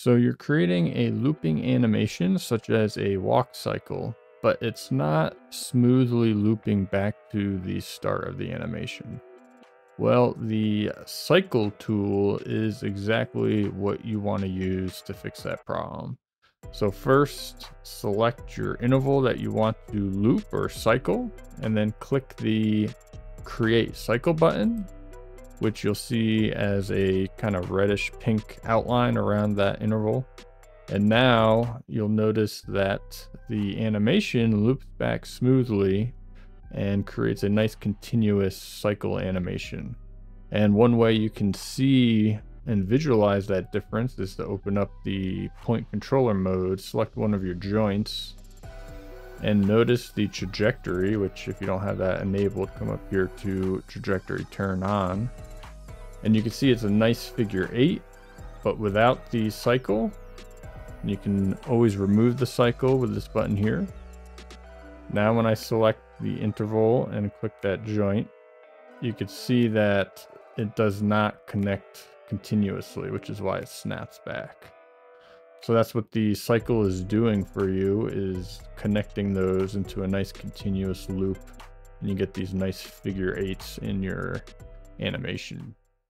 So you're creating a looping animation such as a walk cycle, but it's not smoothly looping back to the start of the animation. Well, the cycle tool is exactly what you want to use to fix that problem. So first, select your interval that you want to loop or cycle, and then click the Create Cycle button, which you'll see as a kind of reddish pink outline around that interval. And now you'll notice that the animation loops back smoothly and creates a nice continuous cycle animation. And one way you can see and visualize that difference is to open up the point controller mode, select one of your joints, and notice the trajectory, which if you don't have that enabled, come up here to trajectory turn on. And you can see it's a nice figure eight, but without the cycle. And you can always remove the cycle with this button here. Now when I select the interval and click that joint, you can see that it does not connect continuously, which is why it snaps back. So that's what the cycle is doing for you, is connecting those into a nice continuous loop, and you get these nice figure eights in your animation.